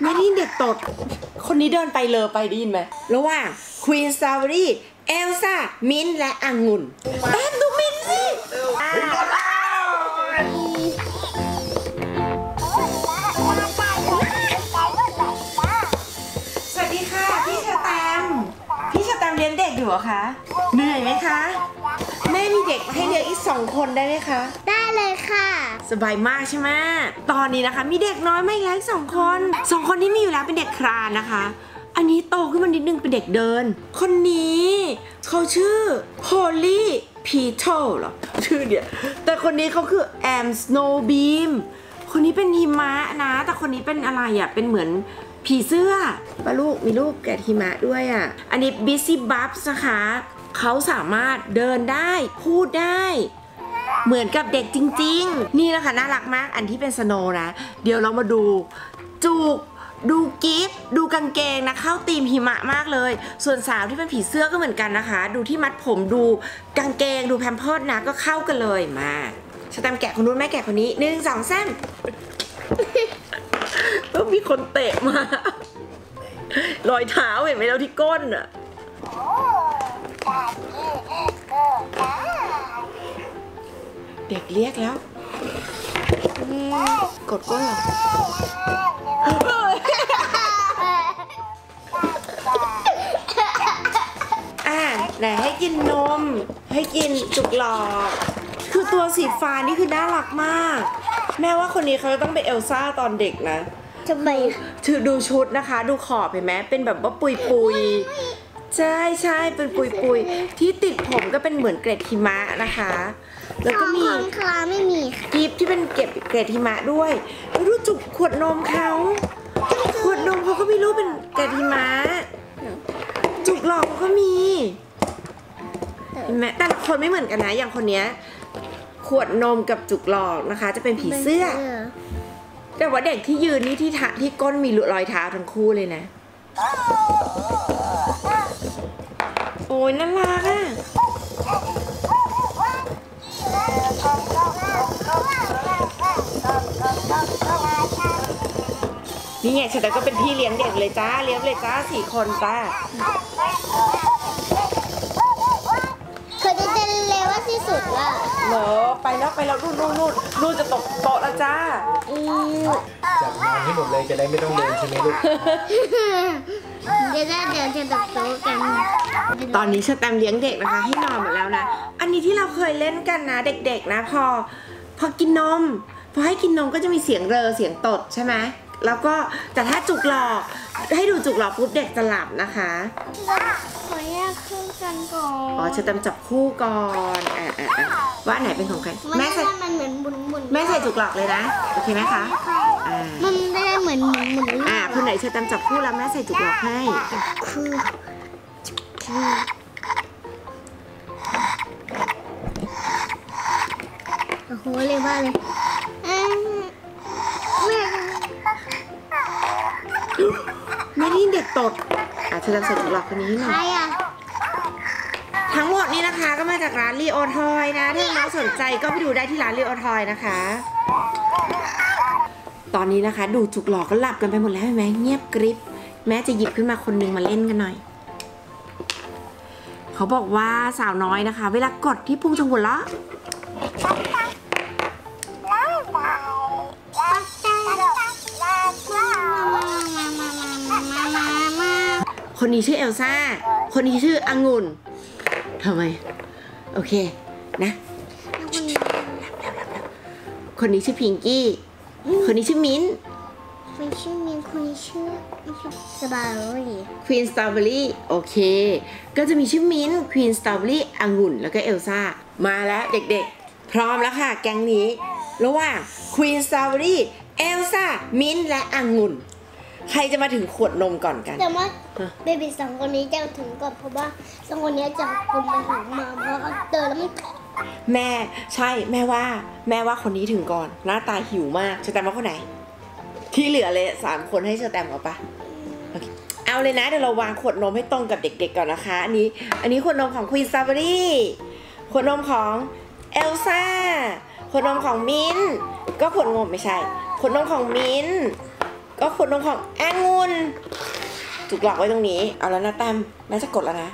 ไม่ได้เด็กตดคนนี้เดินไปเลอไปได้ยินไหมระหว่างควีนสตรอเบอรี่เอลซ่ามิ้นและองุ่นแป๊บดูมิ้นสิสวัสดีค่ะพี่ชะแตมเลี้ยงเด็กอยู่เหรอคะเหนื่อยไหมคะแม่มีเด็กให้เลี้ยงอีก2 คนได้ไหมคะได้เลยค่ะสบายมากใช่ไหมตอนนี้นะคะมีเด็กน้อยไม่เลี้ยง2 คน2 คนที่มีอยู่แล้วเป็นเด็กคลานนะคะอันนี้โตขึ้นมานิดนึงเป็นเด็กเดินคนนี้เขาชื่อ Holly Peter หรอชื่อเดียวแต่คนนี้เขาคือ Snow Beam คนนี้เป็นหิมะนะแต่คนนี้เป็นอะไรอ่ะเป็นเหมือนผีเสื้อปะลูกมีลูกแกะหิมะด้วยอ่ะอันนี้ Bizzy Bubs นะคะเขาสามารถเดินได้พูดได้เหมือนกับเด็กจริงๆนี่นะคะน่ารักมากอันที่เป็นสโนว์นะเดี๋ยวเรามาดูจูบดูกิฟต์ดูกางเกงนะเข้าธีมหิมะมากเลยส่วนสาวที่เป็นผีเสื้อก็เหมือนกันนะคะดูที่มัดผมดูกางเกงดูแพมเพิร์สนะก็เข้ากันเลยมาชะตามแกะคนนู้นแม่แกะคนนี้1 2 3ต้องมีคนเตะมารอยเท้าเห็นไหมแล้วที่ก้นอ่ะเด็กเรียกแล้วกดก้นเหรอไหนให้กินนมให้กินจุกหลอกคือตัวสีฟ้านี่คือน่ารักมากแม่ว่าคนนี้เขาต้องเป็นเอลซ่าตอนเด็กนะทำไมถือดูชุดนะคะดูขอบเห็นไหมเป็นแบบว่าปุยๆใช่ใช่เป็นปุยๆที่ติดผมก็เป็นเหมือนเกล็ดหิมะนะคะแล้วก็มีกิฟที่เป็นเกล็ดหิมะด้วยรูปจุกขวดนมเขาขวดนมเขาก็มีรูปเป็นเกล็ดหิมะจุกหลอกเขาก็มีเห็นไหมแต่ละคนไม่เหมือนกันนะอย่างคนเนี้ยขวดนมกับจุกหลอกนะคะจะเป็นผีเสื้อแต่ว่าเด็กที่ยืนนี่ที่ก้นมีรอยเท้าทั้งคู่เลยนะโอ้ยน่ารักอ่ะนี่ไงฉันก็เป็นพี่เลี้ยงเด็กเลยจ้าเลี้ยงเลยจ้า4 คนจ้าที่สุดละเหรอไปแล้วไปแล้วนู่นจะตกโต๊ะแล้วจ้าจับนอนให้หมดเลยจะได้ไม่ต้องเดินใช่ไหมลูกเดี๋ยวจะตกโต๊ะกันตอนนี้ชะแตมเลี้ยงเด็กนะคะให้นอนหมดแล้วนะอันนี้ที่เราเคยเล่นกันนะเด็กๆนะพอกินนมพอให้กินนมก็จะมีเสียงเรอเสียงตดใช่ไหมแล้วก็แต่ถ้าจุกหลอกให้ดูจุกหลอกปุ๊บเด็กจะหลับนะคะขอแยกคู่กันก่อนอ๋อจะจับคู่ก่อนว่าอันไหนเป็นของใครแม่ใส่มันเหมือนบุญแม่ใส่จุกหลอกเลยนะโอเคไหมคะมันได้เหมือนบุญคนไหนจะจับคู่แล้วแม่ใส่จุกหลอกให้คู่โอ้โหเลยว่าเลยไม่ได้เด็กตดอาจจะใส่จุกหลอกคนนี้หน่อยทั้งหมดนี้นะคะก็มาจากร้านรีโอทอยนะถ้าน้องสนใจก็ไปดูได้ที่ร้านรีโอทอยนะคะตอนนี้นะคะดูจุกหลอกก็หลับกันไปหมดแล้วใช่ไหมเงียบกริบแม่จะหยิบขึ้นมาคนนึงมาเล่นกันหน่อยเขาบอกว่าสาวน้อยนะคะเวลากดที่พุงจงหัวเราะคนนี้ชื่อเอลซ่าคนนี้ชื่อองุ่นทำไมโอเคนะคนนี้ชื่อพิงกี้คนนี้ชื่อมิ้นคนนี้ชื่อสตรอเบอรี่ควีนสตรอเบอรี่โอเคก็จะมีชื่อมิ้นควีนสตรอเบอรี่องุ่นแล้วก็เอลซ่ามาแล้วเด็กๆพร้อมแล้วค่ะแก๊งนี้ระหว่างควีนสตรอเบอรี่เอลซ่ามิ้นและองุ่นใครจะมาถึงขวดนมก่อนกันแต่ว่าเบบี้2 คนนี้จะถึงก่อนเพราะว่า2 คนนี้จะคุมมาถึงมาเพราะเตือนแล้วมันแม่ใช่แม่ว่าคนนี้ถึงก่อนหน้าตาหิวมากเชอร์แตมว่าคนไหนที่เหลือเลย3 คนให้เชอร์แตมเอาปะเอาเลยนะเดี๋ยวเราวางขวดนมให้ตรงกับเด็กๆก่อนนะคะอันนี้ขวดนมของควีนสตรอเบอรี่ขวดนมของเอลซ่าขวดนมของมิ้นก็ขวดนมไม่ใช่ขวดนมของมิ้น ก็ขวดนมของแองุ่นจุกหลอกไว้ตรงนี้เอาแล้วนะแต้มน่าจะกดแล้วนะ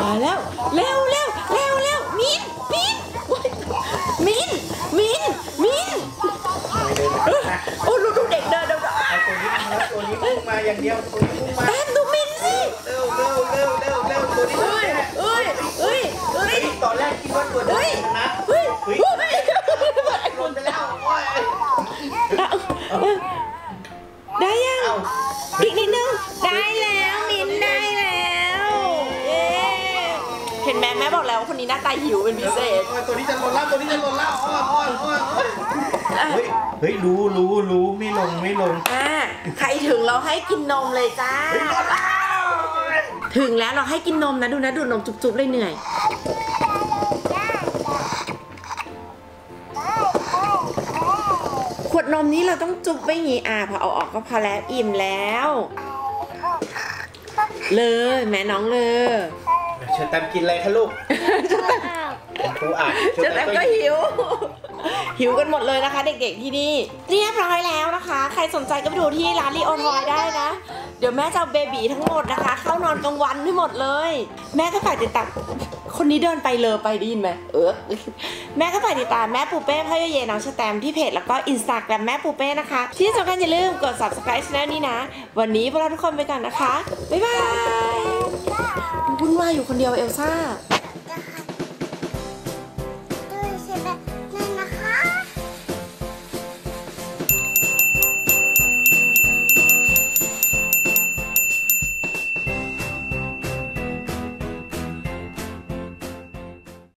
มาแล้วเร็วเร็วเร็วเร็วมิ้นโอ้ลูกเด็กเดินแล้วตัวนี้พุ่งมาอย่างเดียวตัวนี้พุ่งมาแต้มดูมิ้นสิเร็วเร็วเร็วเร็วเร็วตัวนี้เอ้ยตอนแรกคิดว่าตัวเด็กนะโดนไปแล้วได้ยังอีกนิดนึงได้แล้วมิ้นได้แล้วเห็นไหมแม่บอกแล้วว่าคนนี้หน้าตาหิวเป็นพิเศษตัวนี้จะหล่นแล้วเฮ้ยรู้ไม่ลงใครถึงเราให้กินนมเลยจ้าถึงแล้วเราให้กินนมนะดูนะดูนมจุ๊บๆเลยเหนื่อยขวดนมนี้เราต้องจุ๊บไว้งี้พอเอาออกก็พอแล้วอิ่มแล้วเลยแม่น้องเลยเชิญแต้มกินอะไรคะลูกเชิญแต้มก็หิวกันหมดเลยนะคะเด็กๆที่นี่เรียบร้อยแล้วนะคะใครสนใจก็ไปดูที่ร้านลีออนวอยได้นะเดี๋ยวแม่จะเอาเบบีทั้งหมดนะคะเข้านอนกลางวันให้หมดเลยแม่ก็ฝากติดตามคนนี้เดินไปเลยไปได้ยินไหมแม่ก็ฝากติดตามแม่ปูเป้พ่อเยน้องชะแตมที่เพจแล้วก็ Instagram แม่ปูเป้นะคะที่สำคัญอย่าลืมกด Subscribe ช่องนี้นะวันนี้พวกเราทุกคนไปกันนะคะบ๊ายบายวุ่นวายอยู่คนเดียวเอลซ่า